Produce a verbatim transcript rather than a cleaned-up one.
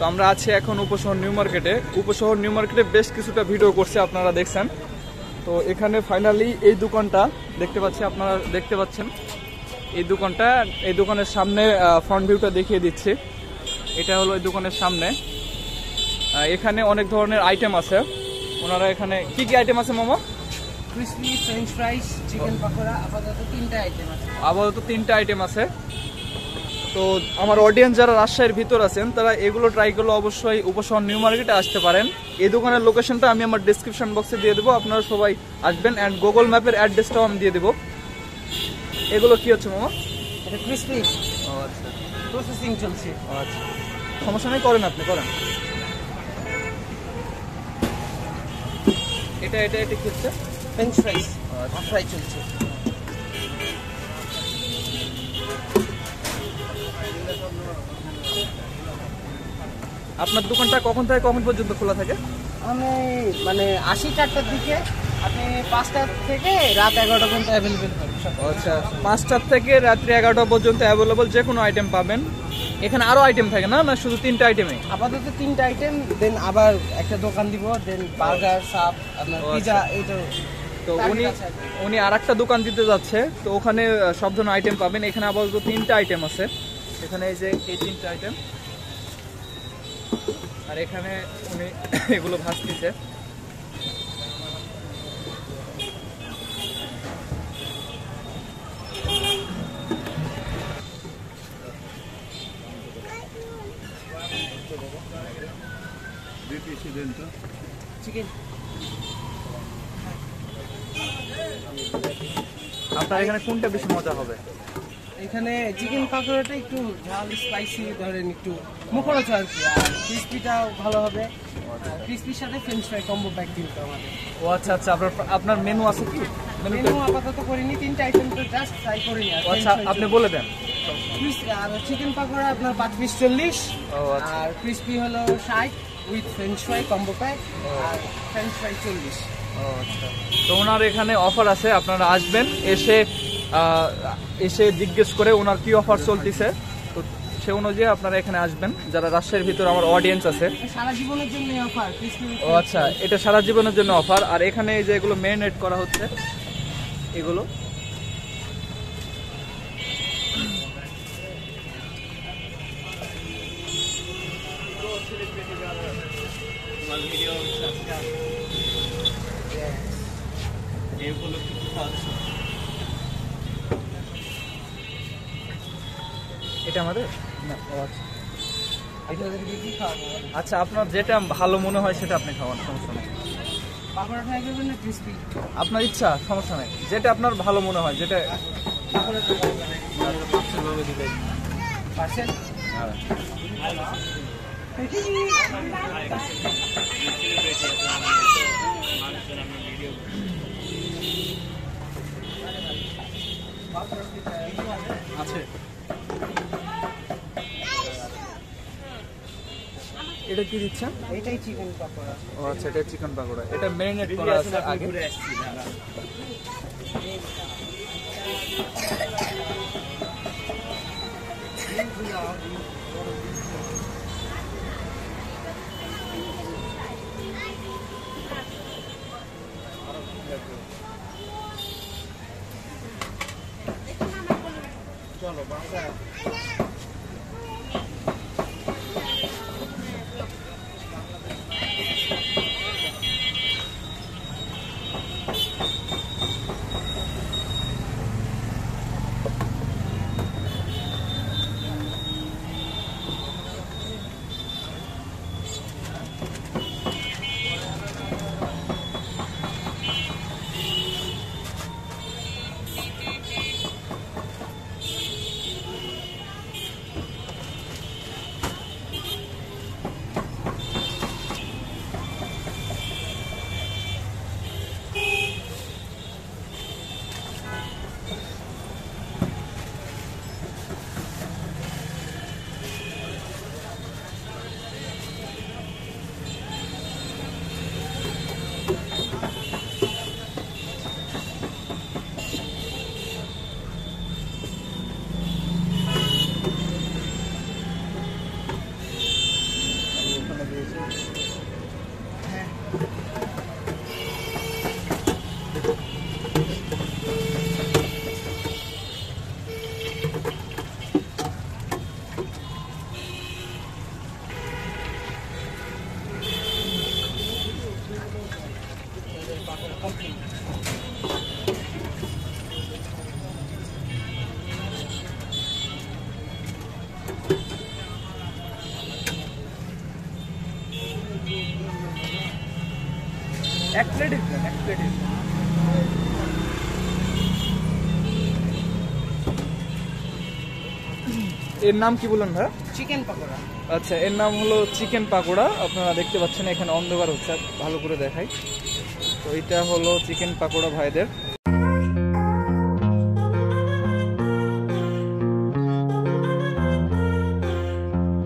তো আমরা আছি এখন উপশহর নিউ মার্কেটে। উপশহর নিউ মার্কেটে বেশ কিছুটা ভিডিও করছে, আপনারা দেখছেন। তো এখানে ফাইনালি এই দোকানটা দেখতে পাচ্ছি, আপনারা দেখতে পাচ্ছেন এই দোকানটা। এই দোকানের সামনে ফ্রন্ট ভিউটা দেখিয়ে দিচ্ছি। এটা হলো এই দোকানের সামনে। এখানে অনেক ধরনের আইটেম আছে। ওনারা এখানে কি কি আইটেম আছে মামা? Crispy, french fries, chicken pakora, আপাতত তিনটা আইটেম আছে। আপাতত তিনটা আইটেম আছে। তো আমার অডিয়েন্স যারা রাজশাহীর ভিতর আছেন তারা এগুলো ট্রাই করলে অবশ্যই উপশহর নিউ মার্কেটে আসতে পারেন। এই দোকানের লোকেশনটা আমি আমার ডিসক্রিপশন বক্সে দিয়ে দেবো, আপনারা সবাই আসবেন। অ্যান্ড গুগল ম্যাপের অ্যাড্রেসটাও আমি দিয়ে দেবো। এগুলো কি হচ্ছে মামা? এটা ক্রিসপি। ও আচ্ছা, প্রসেসিং চলছে। আচ্ছা, সমস্যা নেই, করেন আপনি করেন। এটা এটা এটা কি হচ্ছে? French fries. আচ্ছা, ফ্রাই চলছে। আপনার দোকানটা কখন থেকে কখন পর্যন্ত খোলা থাকে? আমি মানে আশি চারটার দিকে, আপনি পাঁচটা থেকে রাত এগারোটা পর্যন্ত অ্যাভেলেবেল পাবেন। আচ্ছা, পাঁচটার থেকে রাত্রি এগারোটা পর্যন্ত অ্যাভেলেবেল, যে কোনো আইটেম পাবেন। এখানে আরও আইটেম থাকে না, না শুধু তিনটা আইটেমে? আপাতত তিনটা আইটেম, দেন আবার একটা দোকান দিব, দেন বার্গার, সাপ, আপনার পিজা। এই তো তো উনি উনি আর একটা দোকান দিতে যাচ্ছে, তো ওখানে সব ধরনের আইটেম পাবেন। এখানে আপাতত তিনটা আইটেম আছে। এখানে এই যে এই তিনটা আইটেম, আর এখানে উনি এগুলো ভাজতেছে। আপনার এখানে কোনটা বেশি মজা হবে? এখানে চিকেন পাকোড়াটা একটু ঝাল স্পাইসি, ধরেন একটু মুখরোচক আর কি। আর ক্রিসপিটাও ভালো হবে। ক্রিসপির সাথে ফ্রেঞ্চ ফ্রাই কম্বো প্যাক দিতে আমাদের। ও আচ্ছা আচ্ছা, আপনার আপনার মেনু আছে কি? মেনু আপাতত করিনি, তিনটা আইটেম তো জাস্ট ট্রাই করি। আচ্ছা, আপনি বলে দেন। আর চিকেন পাকোড়া আপনার পাঁচ পিস চল্লিশ, আর ক্রিসপি হলো ষাট with french fry combo pack, আর ফ্রেঞ্চ ফ্রাই চল্লিশ। ও আচ্ছা, তো ওনার এখানে অফার আছে, আপনারা আসবেন। এসে এসে জিজ্ঞেস করে ওনার কি অফার চলতেছে, তো সে অনুযায়ী আপনারা এখানে আসবেন যারা রাজশাহীর ভিতরে আমার অডিয়েন্স আছে। সারা জীবনের জন্য অফার। ও আচ্ছা, এটা সারা জীবনের জন্য অফার। আর এখানে এই যে এগুলো মেরিনেট করা হচ্ছে, এগুলো এটা আমাদের না? আচ্ছা, আচ্ছা, আপনার যেটা ভালো মনে হয় সেটা আপনি খাওয়ান, সমস্যা নেই। আপনার ইচ্ছা, সমস্যা নেই, যেটা আপনার ভালো মনে হয়। যেটা আছে এটা কি দিচ্ছেন? এটাই চিকেন পাকোড়া। ও আচ্ছা, এটা চিকেন পাকোড়া, এটা মেরিনেট করা আছে আগে। চলো Bangla Next plate is there. Next plate is there. এর নাম কি বললেন ভাই? চিকেন পাকোড়া। আচ্ছা, এর নাম হলো চিকেন পাকোড়া। আপনারা দেখতে পাচ্ছেন এখানে অন্ধকার হচ্ছে, ভালো করে দেখাই। তো এটা হলো চিকেন পাকোড়া ভাইদের।